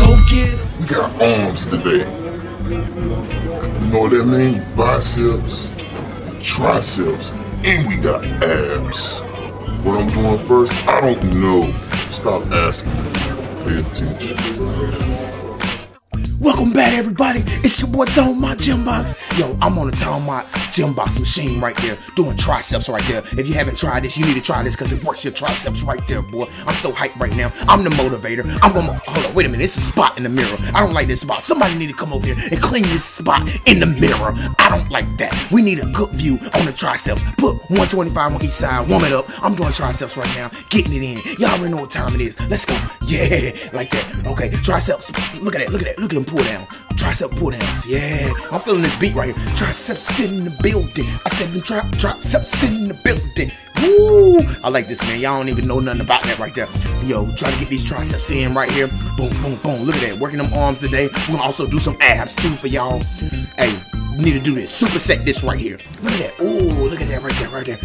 Go get them. We got arms today. You know what that means? Biceps, triceps, and we got abs. What I'm doing first, I don't know. Stop asking. Pay attention. Welcome back, everybody. It's your boy Tone Mott Gym Box. Yo, I'm on the Tone Mott Gym Box machine right there, doing triceps right there. If you haven't tried this, you need to try this because it works your triceps right there, boy. I'm so hyped right now. I'm the motivator. I'm gonna hold on. Wait a minute. It's a spot in the mirror. I don't like this spot. Somebody need to come over here and clean this spot in the mirror. I don't like that. We need a good view on the triceps. Put 125 on each side. Warm it up. I'm doing triceps right now. Getting it in. Y'all already know what time it is. Let's go. Yeah, like that. Okay, triceps. Look at that. Look at that. Look at them pull down. Tricep pull downs. Yeah, I'm feeling this beat right here. Triceps in the building. I said them triceps in the building. Woo! I like this, man. Y'all don't even know nothing about that right there. Yo, trying to get these triceps in right here. Boom, boom, boom. Look at that. Working them arms today. We're gonna also do some abs too for y'all. Hey, you need to do this. Superset this right here. Look at that. Ooh, look at that right there, right there.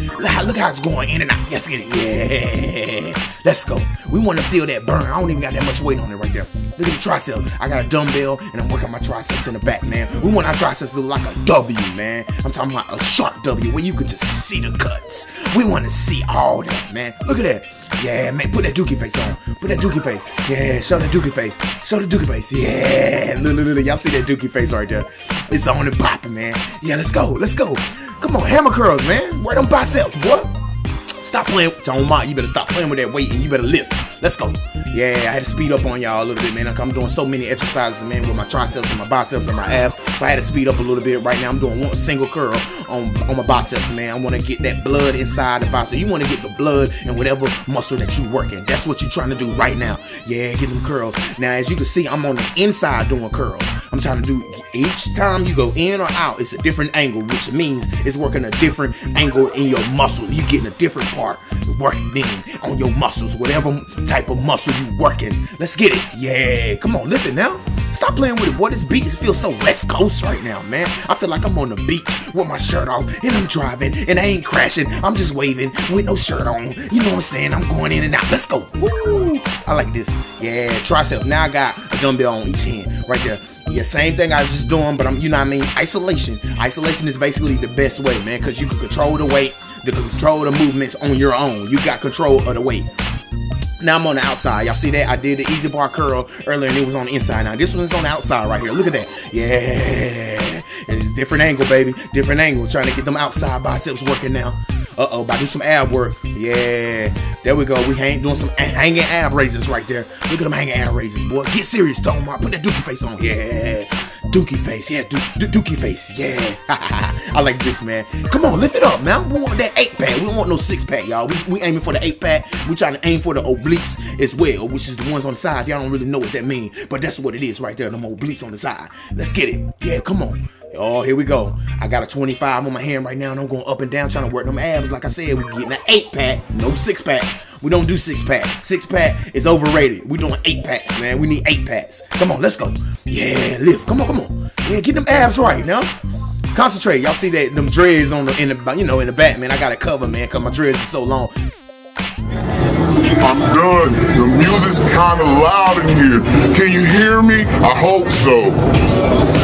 Look how it's going in and out. Yes, get it. Yeah. Let's go. We want to feel that burn. I don't even got that much weight on it right there. Look at the triceps. I got a dumbbell and I'm working my triceps in the back, man. We want our triceps to look like a W, man. I'm talking about a sharp W where you can just see the cuts. We want to see all that, man. Look at that. Yeah, man. Put that dookie face on. Put that dookie face. Yeah, show that dookie face. Show the dookie face. Yeah. Look, look, look. Y'all see that dookie face right there. It's on and popping, man. Yeah, let's go. Let's go. Come on, hammer curls, man. Wear them biceps, boy. Stop playing with Tone Mott. You better stop playing with that weight and you better lift. Let's go. Yeah, I had to speed up on y'all a little bit, man. I'm doing so many exercises, man, with my triceps and my biceps and my abs. So I had to speed up a little bit right now. I'm doing one single curl on my biceps, man. I want to get that blood inside the bicep. You want to get the blood and whatever muscle that you're working. That's what you're trying to do right now. Yeah, get them curls. Now, as you can see, I'm on the inside doing curls. I'm trying to do each time you go in or out, it's a different angle, which means it's working a different angle in your muscle. You're getting a different part working on your muscles, whatever type of muscle you working. Let's get it. Yeah, come on, lift it now. Stop playing with it, boy. This beat feels so West Coast right now, man. I feel like I'm on the beach with my shirt off and I'm driving and I ain't crashing. I'm just waving with no shirt on. You know what I'm saying? I'm going in and out. Let's go. Woo! I like this. Yeah, triceps. Now I got a dumbbell on each hand right there. Yeah, same thing I was just doing, but I'm, you know what I mean? Isolation. Isolation is basically the best way, man, because you can control the weight, you can control the movements on your own. You got control of the weight. Now I'm on the outside. Y'all see that? I did the easy bar curl earlier and it was on the inside. Now this one's on the outside right here. Look at that. Yeah. It's a different angle, baby. Different angle. Trying to get them outside biceps working now. Uh-oh, about to do some ab work. Yeah. There we go. We doing some hanging ab raises right there. Look at them hanging ab raises, boy. Get serious, Tone Mott. Put that dookie face on. Yeah. Dookie face. Yeah, dookie face. Yeah. I like this, man. Come on, lift it up, man. We want that 8-pack. We don't want no 6-pack, y'all. We aiming for the 8-pack. We trying to aim for the obliques as well, which is the ones on the side. Y'all don't really know what that means, but that's what it is right there. Them obliques on the side. Let's get it. Yeah, come on. Oh, here we go. I got a 25 on my hand right now, and I'm going up and down trying to work them abs. Like I said, we're getting an 8-pack, no 6-pack. We don't do 6-pack. 6-pack is overrated. We're doing 8-packs, man. We need 8-packs. Come on, let's go. Yeah, lift. Come on, come on. Yeah, get them abs right now. Concentrate. Y'all see that them dreads on the in the back, man. I got to cover, man, because my dreads are so long. I'm done. The music's kind of loud in here. Can you hear me? I hope so.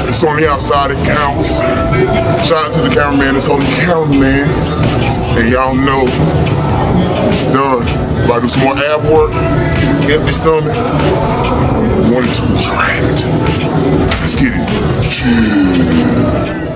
It's on the outside. It counts. Shout out to the cameraman that's holding the cameraman. And y'all know it's done. About to do some more ab work. Empty stomach. Wanted to contract. Let's get it. Cheers.